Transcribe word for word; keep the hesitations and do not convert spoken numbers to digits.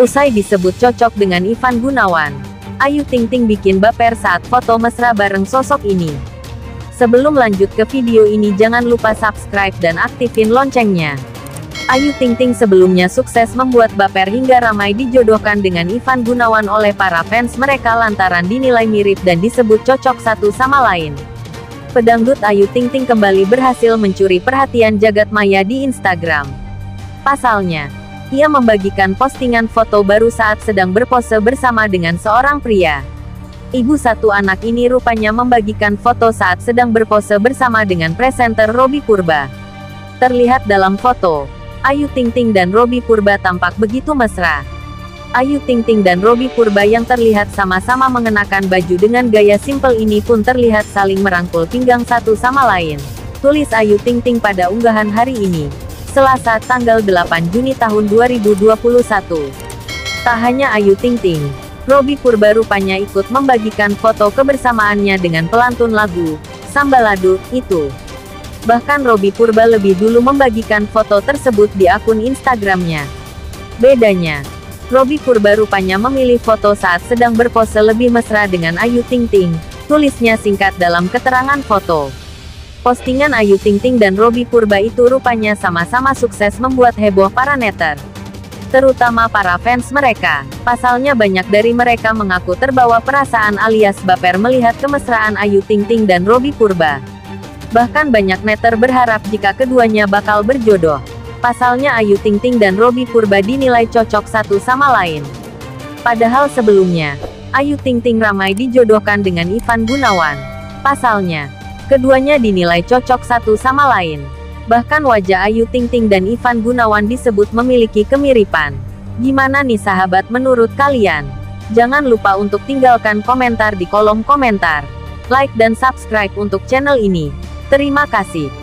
Usai disebut cocok dengan Ivan Gunawan, Ayu Ting Ting bikin baper saat foto mesra bareng sosok ini. Sebelum lanjut ke video ini, jangan lupa subscribe dan aktifin loncengnya. Ayu Ting Ting sebelumnya sukses membuat baper hingga ramai dijodohkan dengan Ivan Gunawan oleh para fans mereka lantaran dinilai mirip dan disebut cocok satu sama lain. Pedangdut Ayu Ting Ting kembali berhasil mencuri perhatian jagat maya di Instagram. Pasalnya, ia membagikan postingan foto baru saat sedang berpose bersama dengan seorang pria. Ibu satu anak ini rupanya membagikan foto saat sedang berpose bersama dengan presenter Robby Purba. Terlihat dalam foto, Ayu Ting Ting dan Robby Purba tampak begitu mesra. Ayu Ting Ting dan Robby Purba yang terlihat sama-sama mengenakan baju dengan gaya simpel ini pun terlihat saling merangkul pinggang satu sama lain. Tulis Ayu Ting Ting pada unggahan hari ini, Selasa tanggal delapan Juni tahun dua ribu dua puluh satu. Tak hanya Ayu Ting Ting, Robby Purba rupanya ikut membagikan foto kebersamaannya dengan pelantun lagu Sambalado itu. Bahkan Robby Purba lebih dulu membagikan foto tersebut di akun Instagramnya. Bedanya, Robby Purba rupanya memilih foto saat sedang berpose lebih mesra dengan Ayu Ting Ting, tulisnya singkat dalam keterangan foto. Postingan Ayu Ting Ting dan Robby Purba itu rupanya sama-sama sukses membuat heboh para netter, terutama para fans mereka. Pasalnya banyak dari mereka mengaku terbawa perasaan alias baper melihat kemesraan Ayu Ting Ting dan Robby Purba. Bahkan banyak netter berharap jika keduanya bakal berjodoh. Pasalnya Ayu Ting Ting dan Robby Purba dinilai cocok satu sama lain. Padahal sebelumnya, Ayu Ting Ting ramai dijodohkan dengan Ivan Gunawan. Pasalnya, keduanya dinilai cocok satu sama lain. Bahkan wajah Ayu Ting Ting dan Ivan Gunawan disebut memiliki kemiripan. Gimana nih sahabat menurut kalian? Jangan lupa untuk tinggalkan komentar di kolom komentar. Like dan subscribe untuk channel ini. Terima kasih.